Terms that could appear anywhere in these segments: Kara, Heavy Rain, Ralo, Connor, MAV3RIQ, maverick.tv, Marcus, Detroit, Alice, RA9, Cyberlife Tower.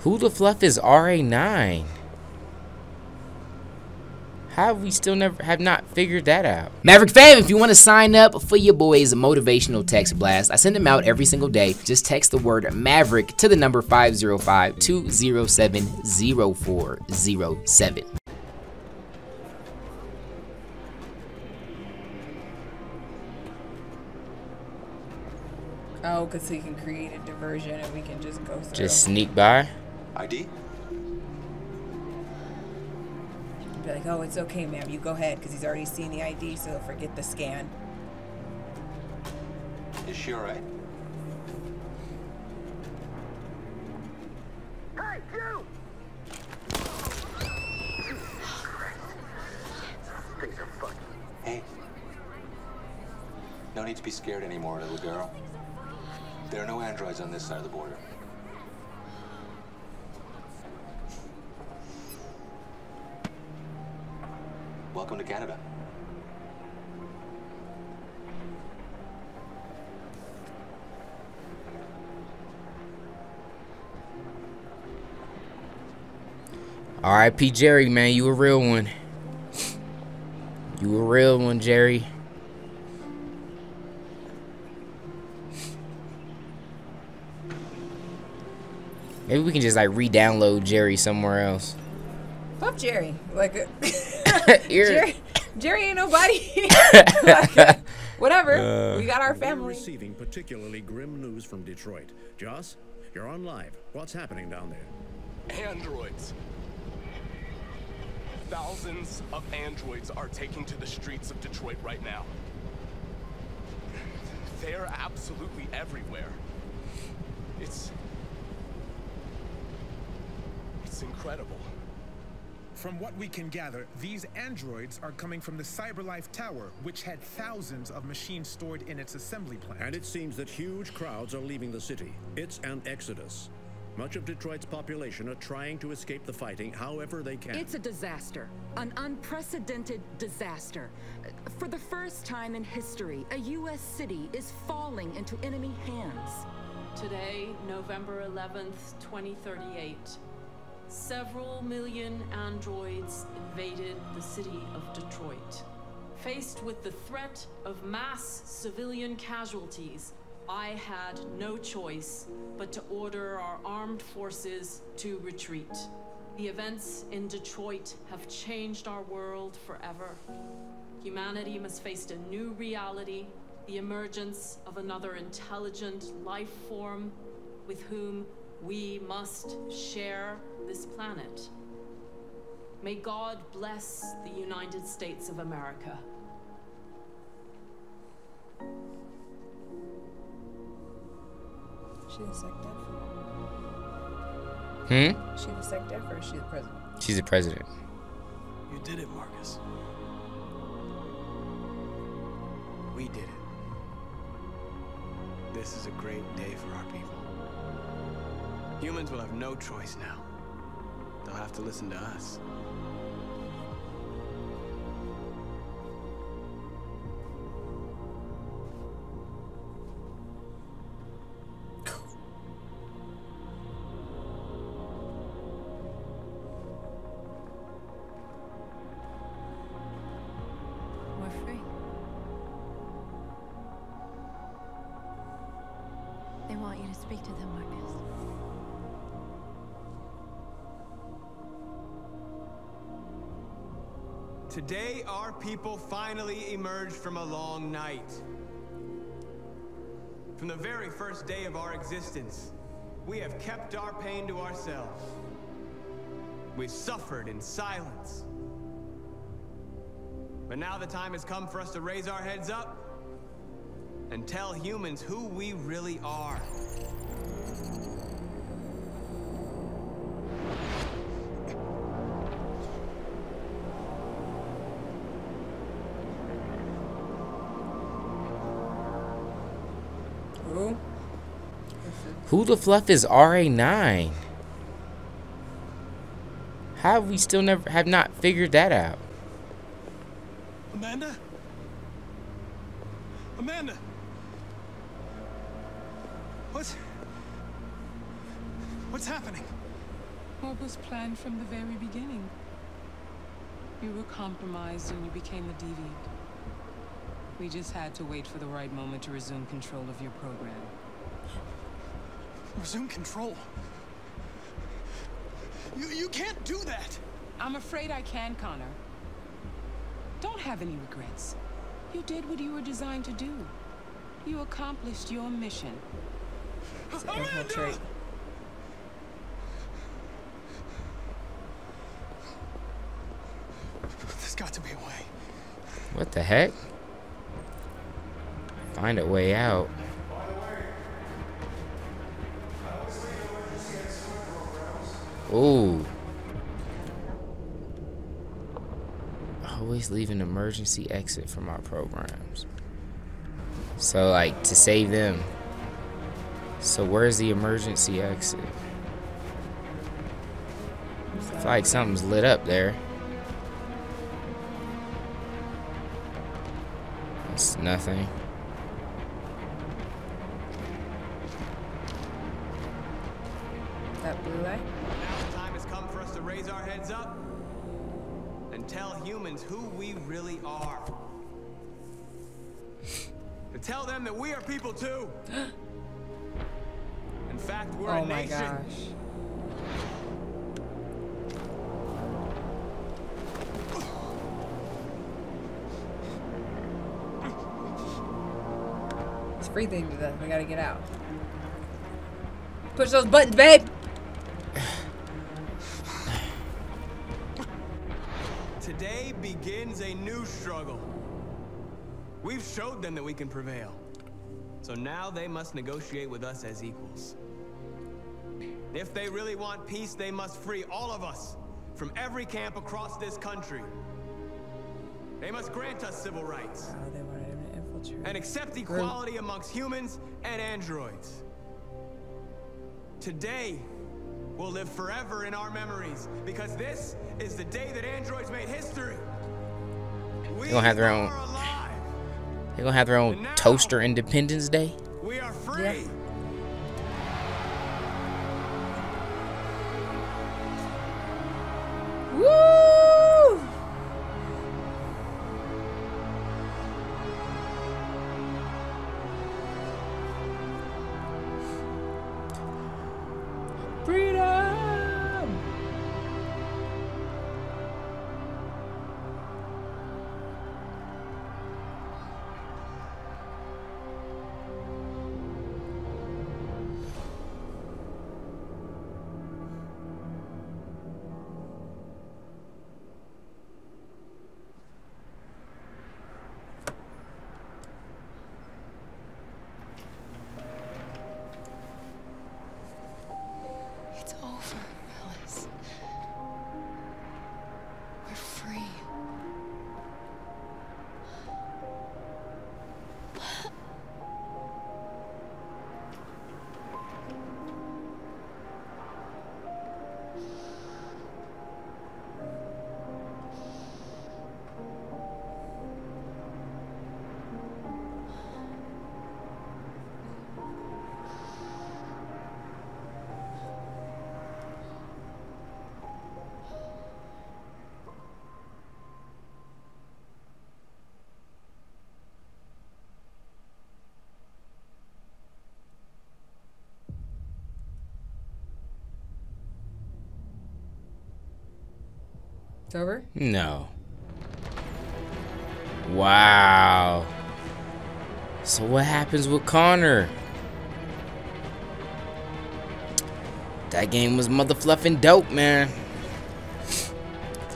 Who the fluff is RA9? How have we still not figured that out? Maverick fam, if you want to sign up for your boy's motivational text blast, I send them out every single day. Just text the word Maverick to the number 505-207-0407. Oh, because he can create a diversion and we can just go through. Just sneak by? ID? Be like, oh, it's okay, ma'am. You go ahead, because he's already seen the ID, so he'll forget the scan. Is she all right? Hey, you! Things are fucked. Hey. No need to be scared anymore, little girl. There are no androids on this side of the border. Welcome to Canada. R.I.P. Jerry, man, you a real one. You a real one, Jerry. Maybe we can just like re-download Jerry somewhere else. Love Jerry, like. Jerry ain't nobody. Like, whatever. We got our family. We're receiving particularly grim news from Detroit. Joss, you're on live. What's happening down there? Androids. Thousands of androids are taking to the streets of Detroit right now. They are absolutely everywhere. It's incredible. From what we can gather, these androids are coming from the Cyberlife Tower, which had thousands of machines stored in its assembly plant. And it seems that huge crowds are leaving the city. It's an exodus. Much of Detroit's population are trying to escape the fighting however they can. It's a disaster. An unprecedented disaster. For the first time in history, a U.S. city is falling into enemy hands. Today, November 11th, 2038. Several million androids invaded the city of Detroit. Faced with the threat of mass civilian casualties, I had no choice but to order our armed forces to retreat. The events in Detroit have changed our world forever. Humanity must face a new reality, the emergence of another intelligent life form with whom we must share this planet. May God bless the United States of America. She was sacked out. Hmm? She was sacked out, or is she the president? She's the president. You did it, Marcus. We did it. This is a great day for our people. Humans will have no choice now. They'll have to listen to us. We're free. They want you to speak to them, Marcus. Today, our people finally emerged from a long night. From the very first day of our existence, we have kept our pain to ourselves. We've suffered in silence. But now the time has come for us to raise our heads up and tell humans who we really are. Who the fluff is RA9? How have we still not figured that out? Amanda? Amanda? What's happening? What was planned from the very beginning? You were compromised and you became a deviant. We just had to wait for the right moment to resume control of your program. Resume control? You can't do that! I'm afraid I can, Connor. Don't have any regrets. You did what you were designed to do. You accomplished your mission. Amanda! There's got to be a way. What the heck? Find a way out. Ooh. Always leave an emergency exit from our programs. So, like, to save them. So, where's the emergency exit? I feel like something's lit up there. That's nothing. That blue light? Now the time has come for us to raise our heads up and tell humans who we really are. To tell them that we are people too. In fact, we're a nation. Oh my gosh. It's breathing to them. We gotta get out. Push those buttons, babe. Today begins a new struggle. We've showed them that we can prevail. So now they must negotiate with us as equals. If they really want peace, they must free all of us from every camp across this country. They must grant us civil rights. Oh, they wanted him to infiltrate. And accept equality amongst humans and androids. Today will live forever in our memories because this is the day that androids made history. We are alive. They're gonna have their own toaster Independence Day. We are free. Yeah. Woo! Freedom! Over? No. Wow. So what happens with Connor? That game was motherfluffing dope, man.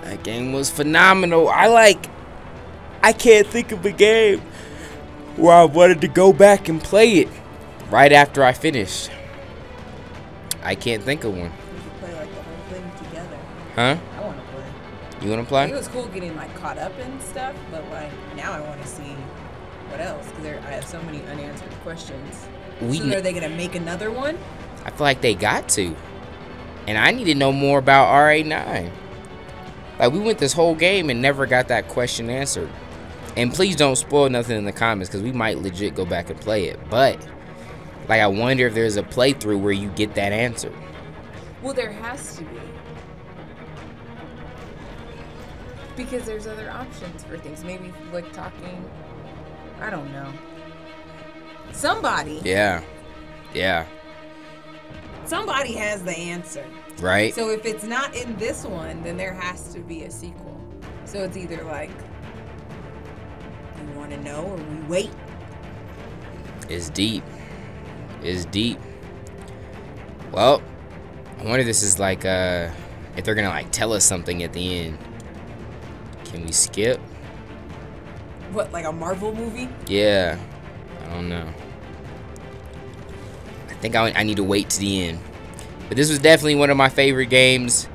That game was phenomenal. I can't think of a game where I wanted to go back and play it right after I finished. I can't think of one. We could play like the whole thing together. Huh? You want to play? It was cool getting like caught up and stuff, but like now I want to see what else because I have so many unanswered questions. So are they gonna make another one? I feel like they got to, and I need to know more about RA9. Like we went this whole game and never got that question answered. And please don't spoil nothing in the comments because we might legit go back and play it. But like I wonder if there's a playthrough where you get that answered. Well, there has to be. Because there's other options for things. Maybe like talking. I don't know. Somebody. Yeah. Yeah. Somebody has the answer. Right. So if it's not in this one, then there has to be a sequel. So it's either like, we want to know or we wait. It's deep. It's deep. Well, I wonder if this is like, if they're gonna like tell us something at the end. Can we skip? What, like a Marvel movie? Yeah. I don't know. I think I need to wait to the end. But this was definitely one of my favorite games.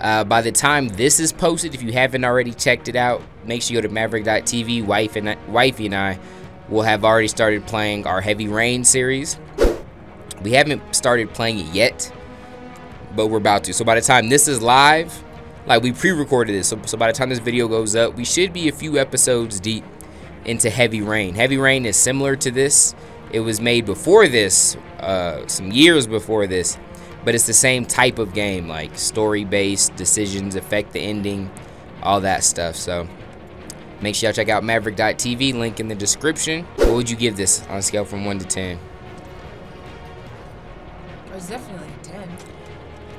By the time this is posted, if you haven't already checked it out, make sure you go to maverick.tv. Wifey and I will have already started playing our Heavy Rain series. We haven't started playing it yet, but we're about to. So by the time this is live, like we pre-recorded this, so by the time this video goes up, we should be a few episodes deep into Heavy Rain. Heavy Rain is similar to this. It was made before this, some years before this, but it's the same type of game, like story-based, decisions affect the ending, all that stuff. So make sure y'all check out maverick.tv, link in the description. What would you give this on a scale from 1 to 10? It's definitely a 10.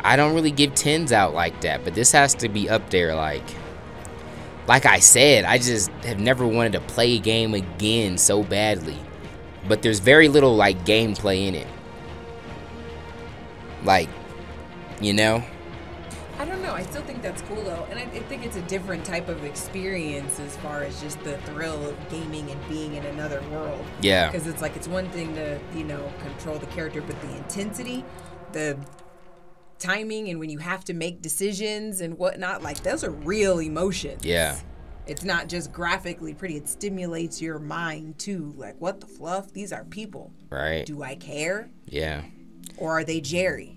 I don't really give 10s out like that, but this has to be up there. Like I said, I just have never wanted to play a game again so badly. But there's very little like gameplay in it. Like, you know? I don't know. I still think that's cool though, and I think it's a different type of experience as far as just the thrill of gaming and being in another world. Yeah. Because it's like, it's one thing to, you know, control the character, but the intensity, the timing, and when you have to make decisions and whatnot, like those are real emotions. Yeah. It's not just graphically pretty. It stimulates your mind too. Like, what the fluff? These are people. Right. Do I care? Yeah. Or are they Jerry?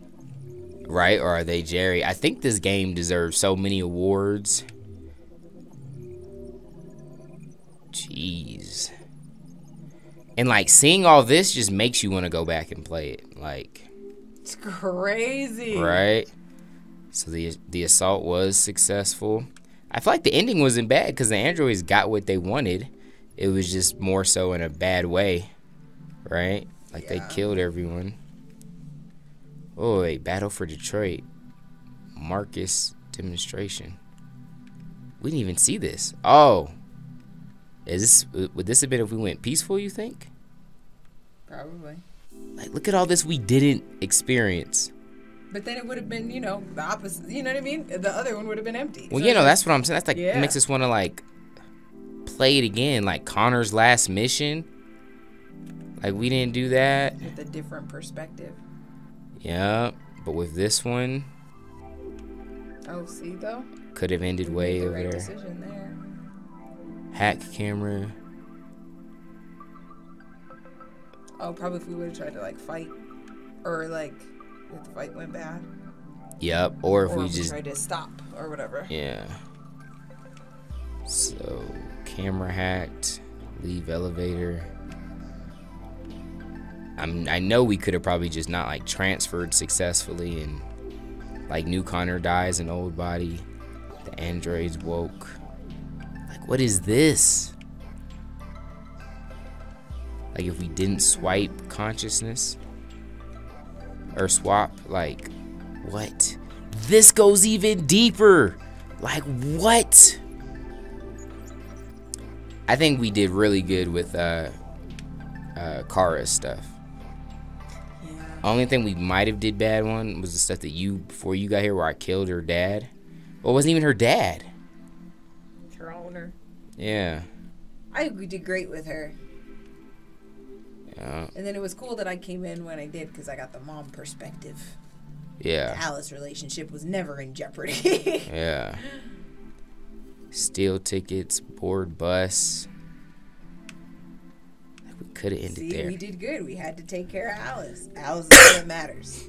Right, or are they Jerry? I think this game deserves so many awards. Jeez. And like seeing all this just makes you want to go back and play it. Like, it's crazy. Right? So the assault was successful. I feel like the ending wasn't bad because the androids got what they wanted. It was just more so in a bad way. Right? Like, yeah, they killed everyone. Oh wait, Battle for Detroit. Marcus demonstration. We didn't even see this. Oh. Would this have been if we went peaceful, you think? Probably. Like, look at all this we didn't experience. But then it would have been, you know, the opposite, you know what I mean? The other one would have been empty. Well, so, you know, that's what I'm saying. That's like, yeah, makes us want to like play it again, like Connor's last mission. Like, we didn't do that. With a different perspective. Yeah, but with this one, oh, see though, could have ended way over there. Decision there. Hack camera. Oh, probably if we would have tried to like fight, or like if the fight went bad. Yep, or if we just tried to stop or whatever. Yeah. So camera hacked. Leave elevator. I know we could have probably just not like transferred successfully, and like new Connor dies an old body, the androids woke. Like, what is this? Like, if we didn't swipe consciousness or swap, like, what? This goes even deeper. Like, what? I think we did really good with Kara's stuff. Only thing we might have did bad one was the stuff that before you got here, where I killed her dad. Well, it wasn't even her dad. It's her owner. Yeah. I think we did great with her. Yeah. And then it was cool that I came in when I did, because I got the mom perspective. Yeah. The Alice relationship was never in jeopardy. Yeah. Steal tickets, board bus. Could have ended there. We did good. We had to take care of Alice. Alice is what matters.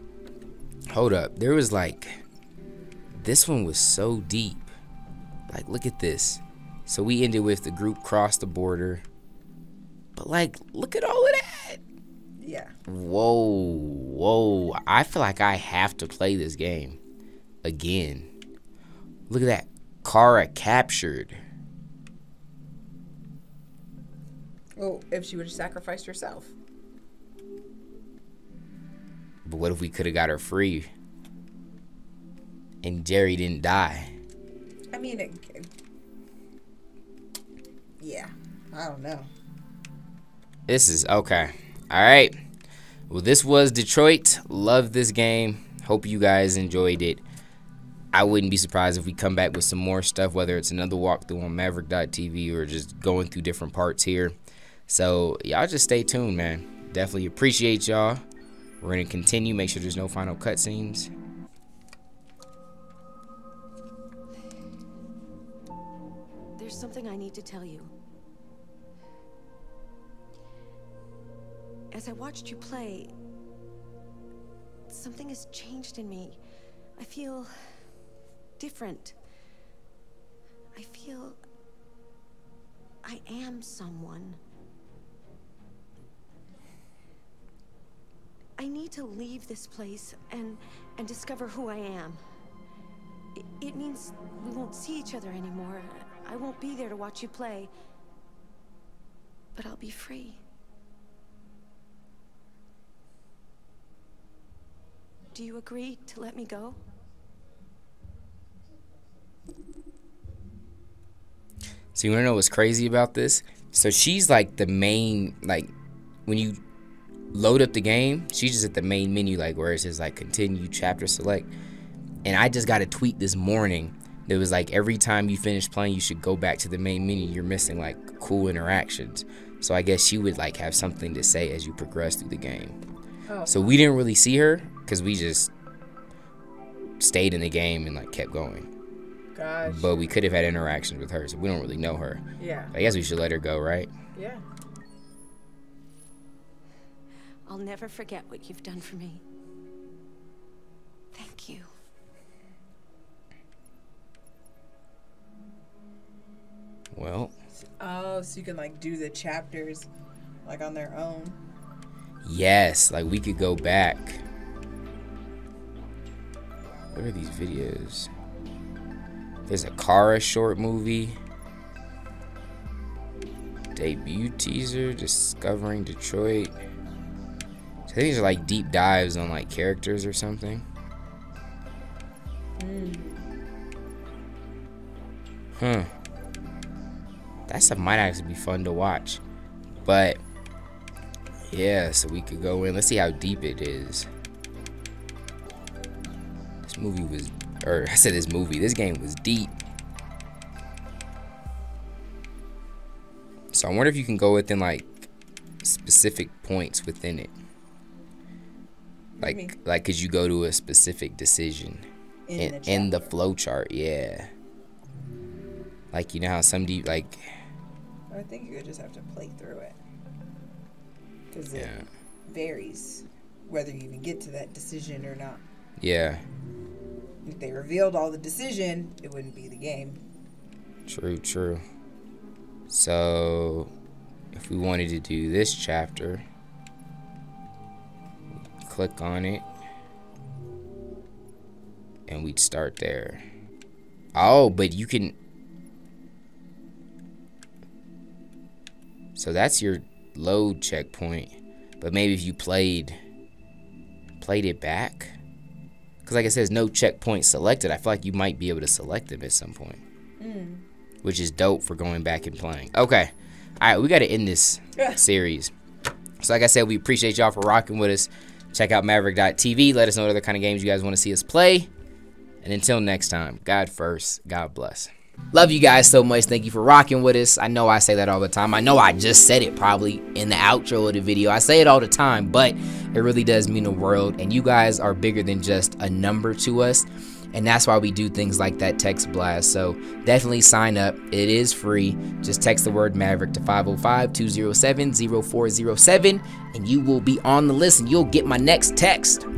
Hold up. There was like, this one was so deep. Like, look at this. So we ended with the group crossed the border. But like, look at all of that. Yeah. Whoa, whoa. I feel like I have to play this game again. Look at that. Kara captured. Well, if she would have sacrificed herself. But what if we could have got her free? And Jerry didn't die. I mean, yeah. I don't know. This is okay. All right. Well, this was Detroit. Love this game. Hope you guys enjoyed it. I wouldn't be surprised if we come back with some more stuff, whether it's another walkthrough on maverick.tv or just going through different parts here. So y'all just stay tuned, man. Definitely appreciate y'all. We're going to continue. Make sure there's no final cutscenes. There's something I need to tell you. As I watched you play, something has changed in me. I feel different. I feel I am someone. I need to leave this place and discover who I am. It means we won't see each other anymore. I won't be there to watch you play. But I'll be free. Do you agree to let me go? So you wanna know what's crazy about this? So she's like the main, like when you load up the game, she's just at the main menu, like where it says like continue, chapter select. And I just got a tweet this morning that was like, every time you finish playing, you should go back to the main menu. You're missing like cool interactions. So I guess she would like have something to say as you progress through the game. Oh. So we didn't really see her because we just stayed in the game and like kept going. Gosh. But we could have had interactions with her, so we don't really know her. Yeah. I guess we should let her go, right? Yeah. I'll never forget what you've done for me. Thank you. Well. Oh, so you can like do the chapters like on their own. Yes, like we could go back. What are these videos? There's a Kara short movie. Debut teaser, Discovering Detroit. So these are like deep dives on like characters or something. Huh. That stuff might actually be fun to watch. But yeah, so we could go in. Let's see how deep it is. This movie was, or I said this movie, this game was deep. So I wonder if you can go within like specific points within it. Like could you go to a specific decision in the flow chart? Yeah. Like, you know how some deep, like. I think you would just have to play through it. Because it varies whether you even get to that decision or not. Yeah. If they revealed all the decision, it wouldn't be the game. True, true. So, if we wanted to do this chapter, we'd click on it, and we'd start there. Oh, but you can. So that's your load checkpoint, but maybe if you played it back, because like it says no checkpoint selected, I feel like you might be able to select them at some point, which is dope for going back and playing. Okay, all right, we got to end this series. So like I said, we appreciate y'all for rocking with us. Check out maverick.tv. Let us know what other kind of games you guys want to see us play, and until next time, God first, God bless. Love you guys so much. Thank you for rocking with us. I know I say that all the time. I know I just said it probably in the outro of the video. I say it all the time, but it really does mean the world. And you guys are bigger than just a number to us. And that's why we do things like that text blast. So definitely sign up. It is free. Just text the word Maverick to 505-207-0407 and you will be on the list and you'll get my next text.